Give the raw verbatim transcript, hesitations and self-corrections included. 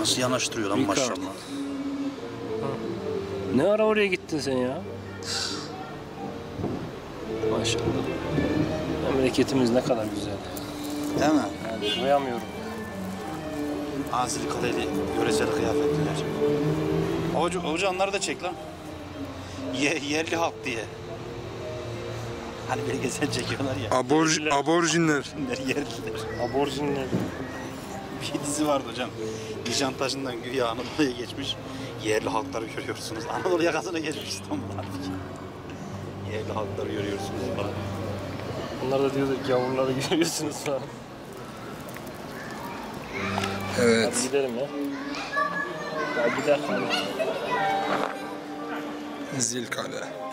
Nasıl yanaştırıyor lan maşallah. Ne ara oraya gittin sen ya? Maşallah. Memleketimiz ne kadar güzel. Değil mi? Yani doyamıyorum. Zilkale'li yöresel kıyafetler. Hoca, hoca onları da çek lan. Ye, yerli halk diye. Hani belgesel çekiyorlar ya. Aborj, aborjinler. Yerliler. Aborjinler. Bir dizi vardı hocam. Nişantaşı'ndan güya Anadolu'ya geçmiş. Yerli halkları görüyorsunuz. Anadolu yakasına geçmiş İstanbul artık. Yerli halkları görüyorsunuz falan. Onlar da diyordu ki yavruları görüyorsunuz falan. Evet. Hadi gidelim ya. Daha gider. Zilkale.